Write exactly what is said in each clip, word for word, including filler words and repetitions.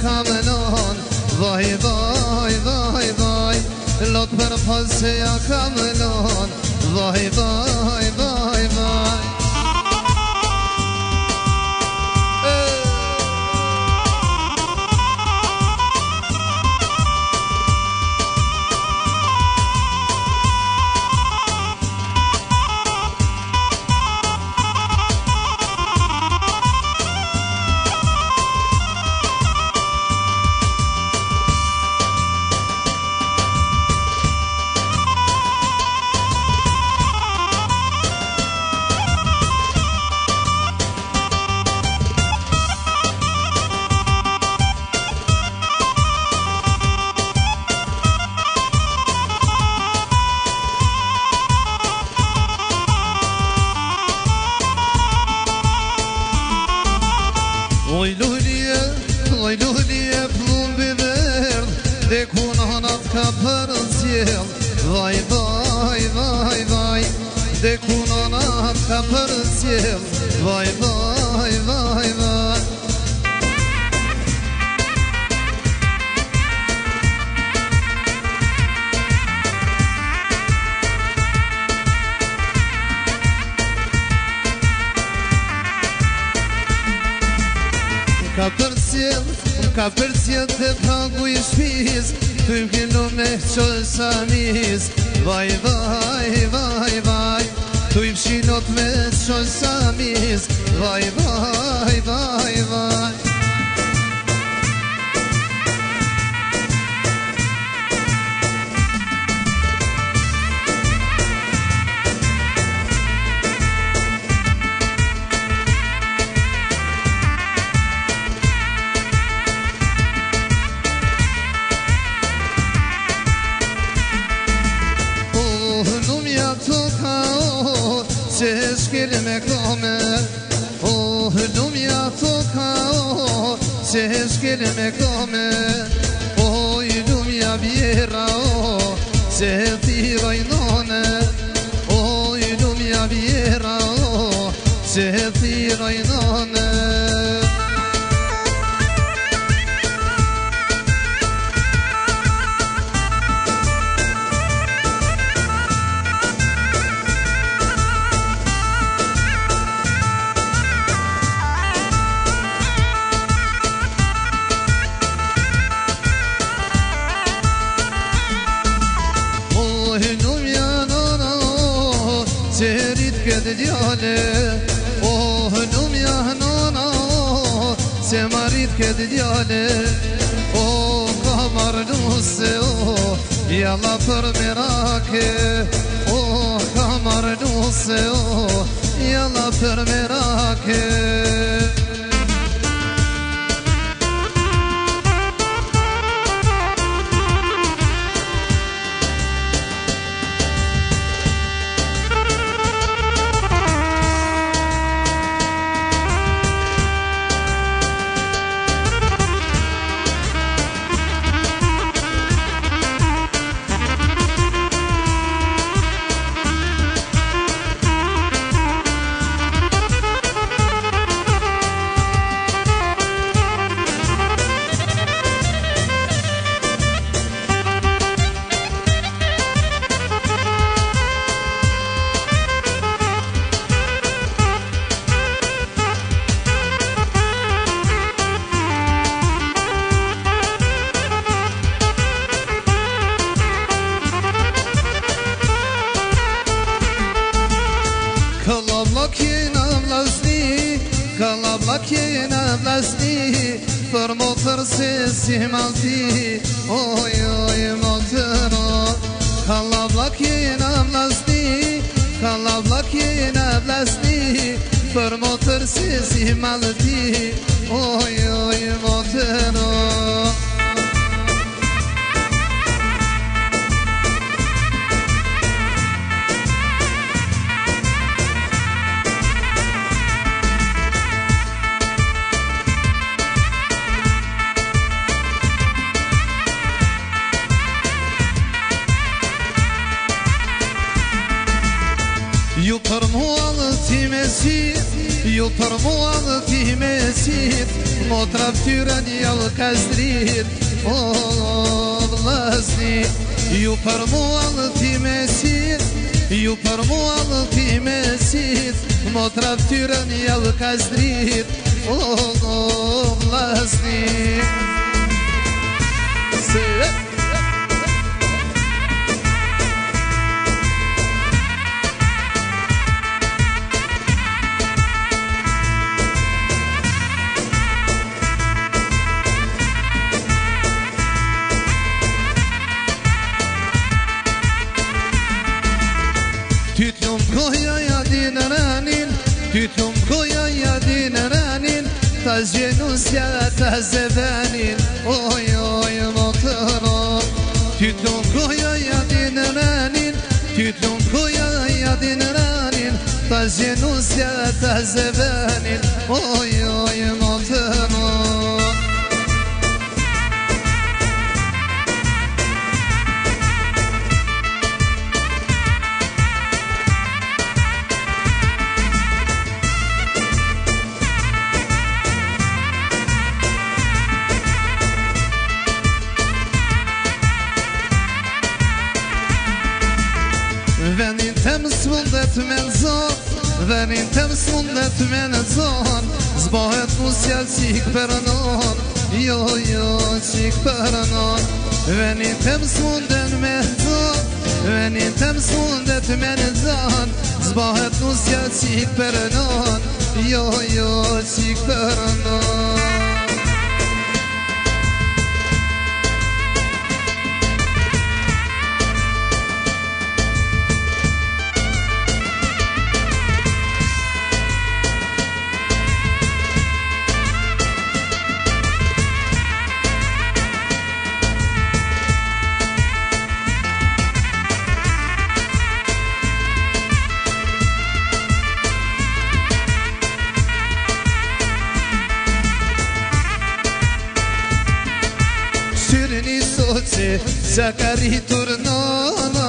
Kalla vlak jena lasni, për motër si si malëti, oj, oj, motër, oj. Ju për mua dhe ti mesit, ju për mua dhe ti mesit, motra ftyra njallë ka zdrit, o, vlasni. Ju për mua dhe ti mesit, ju për mua dhe ti mesit, motra ftyra njallë ka zdrit, o, vlasni. Se... Tytum koja ja din ranin, tytum koja ja din ranin, ta zgjenusja ta zevanin, oj, oj, motëro. Tytum koja ja din ranin, tytum koja ja din ranin, ta zgjenusja ta zevanin, oj, oj, motëro. Venin tem s'mundet me nëzon, venin tem s'mundet me nëzon, zbohet mu s'jall qik për non, jo, jo, qik për non. Venin tem s'mundet me nëzon, venin tem s'mundet me nëzon, zbohet mu s'jall qik për non, jo, jo, qik për non. Shirni soqe, qa ka rritur nana,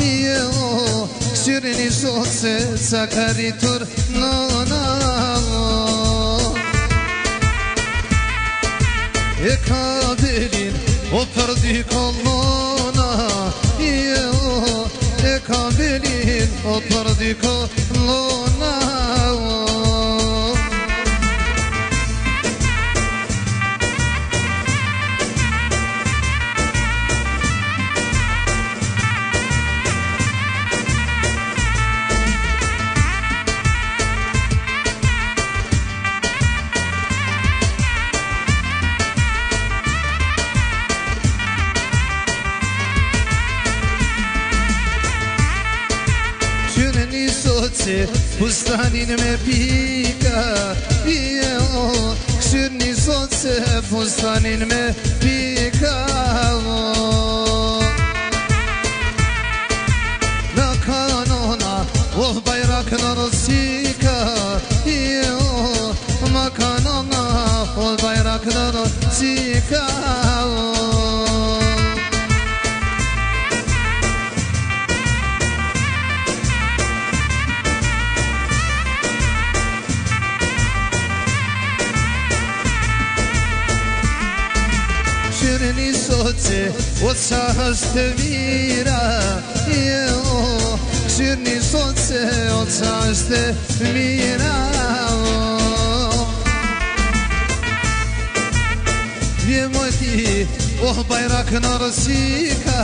jo, shirni soqe, qa ka rritur nana, e ka delin, o përdi kolona, jo, e ka delin, o përdi kolona, o. Pustanin me pika, jo, këshirni sot se pustanin me pika, jo. Në kanona, oh, bajrak në Rusika, jo, më kanona, oh, bajrak në Rusika, jo. Shirni soqe, o qa është mira, jo, shirni soqe, o qa është mira, jo. Vje mojti, oh, bajrak në Rusika,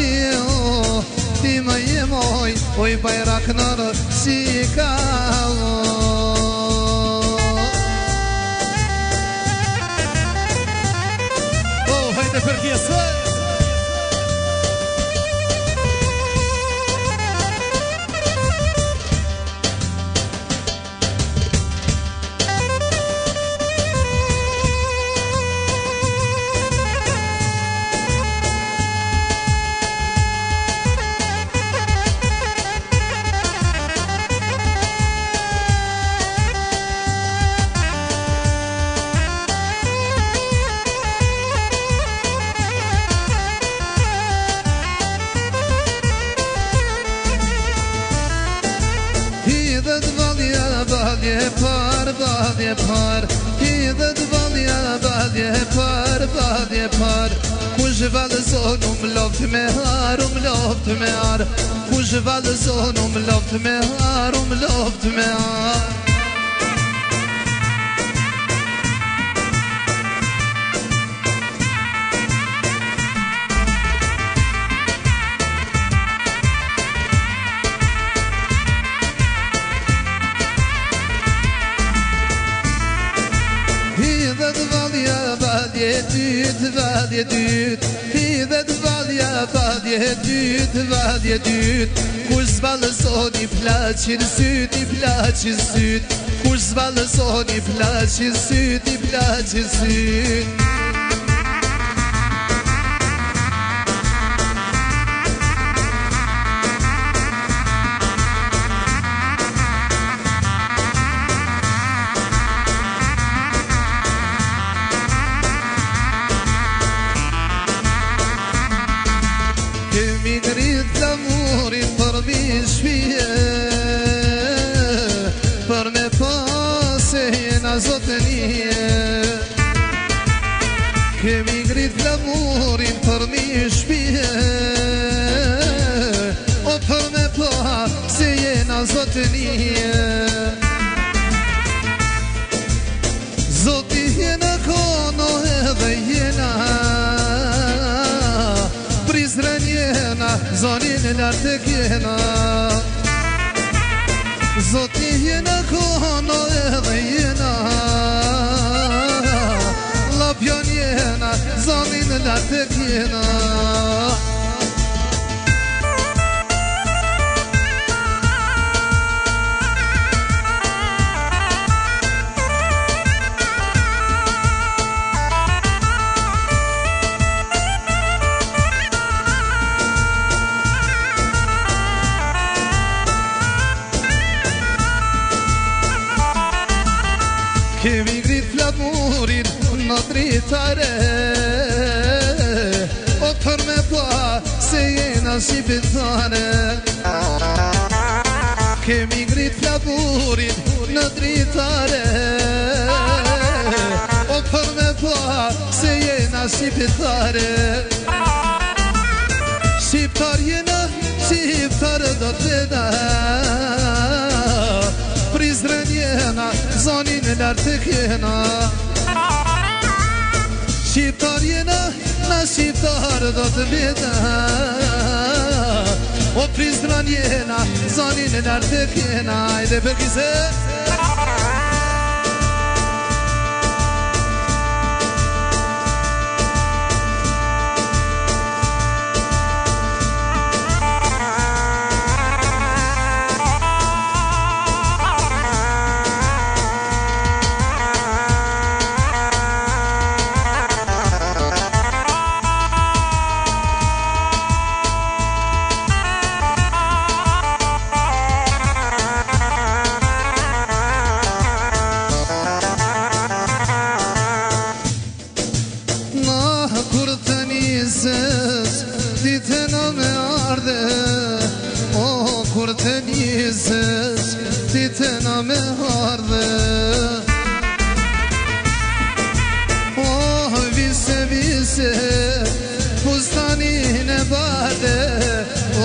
jo, ti më je moj, oj, bajrak në Rusika, jo. Për kjesë Hidhet valja, valje par, valje par, hidhet valja, valje par, valje par. Kush valëzon um loft me har, um loft me har. Kush valëzon um loft me har, um loft me har. Vadje dyt, hidhet vadja, vadje dyt, vadje dyt. Kush zbalëson i plaqin syt, i plaqin syt. Kush zbalëson i plaqin syt, i plaqin syt. Kemi ngrit lamurin për mi shpije, o për me poha se jena zotënije. Zoti jena kono edhe jena, Prizren jena, zonin lartek jena. Zoti jena kono edhe jena, Lapjon jena, zonin lartek jena. Kemi ngrit flamurin në dritare, o për me pa se jena shqiptare. Kemi ngrit flamurin në dritare, o për me pa se jena shqiptare. Shqiptar jena, shqiptar do të da, Prizren jena, zonin lartëk jena. Shqiptar jena, na shqiptar do të bjeta. O Prizren jena, zonin lartëk jena. Ajde përkise! Ditëna me ardhe, oh vise vise, pustanin e barde,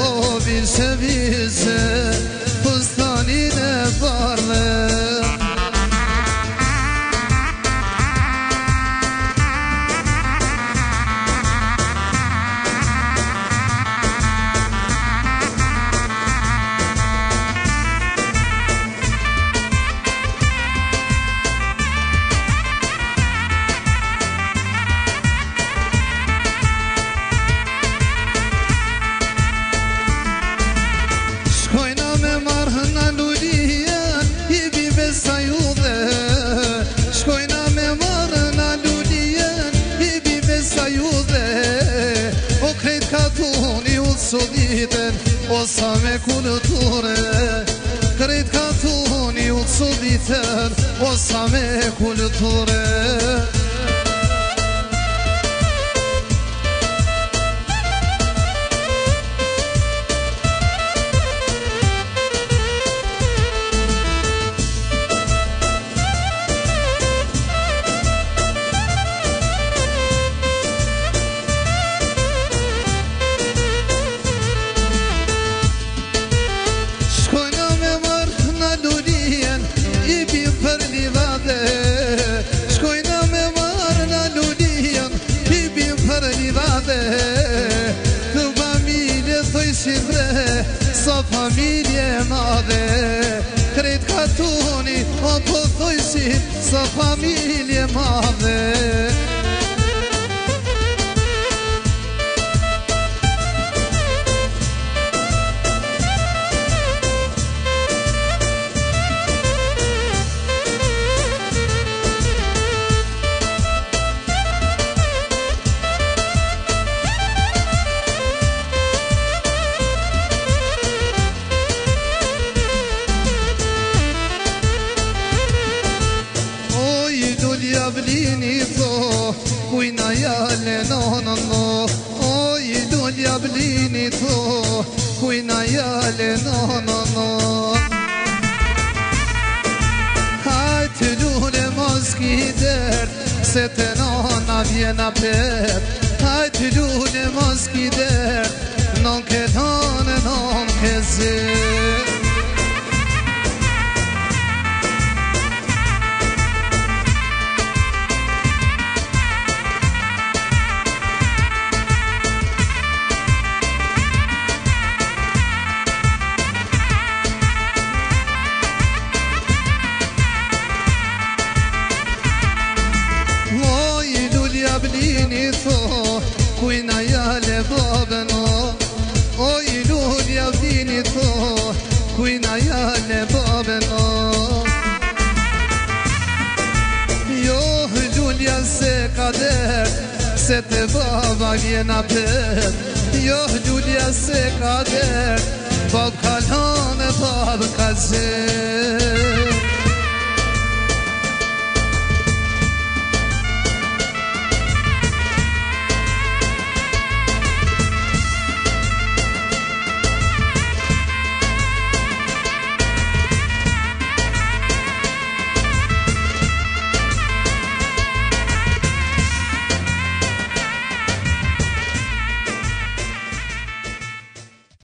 oh vise vise, pustanin e barde. O sa me kulture, krejt ka thuni u të ditën, o sa me kulture. familje madhe, kret katuni o po thojsin sa familje madhe. Kujna jale nonon lo, oj dulja blini to, kujna jale nonon lo. Hajtë lule mos ki dert, se te nona vjena pet. Hajtë lule mos ki dert, non ke tone non ke zet. Blini to, kujna jale babeno. Oj lulja blini to, kujna jale babeno. Joh lulja se kader, se te baba vjena pet. Joh lulja se kader, bab kalane bab kazer.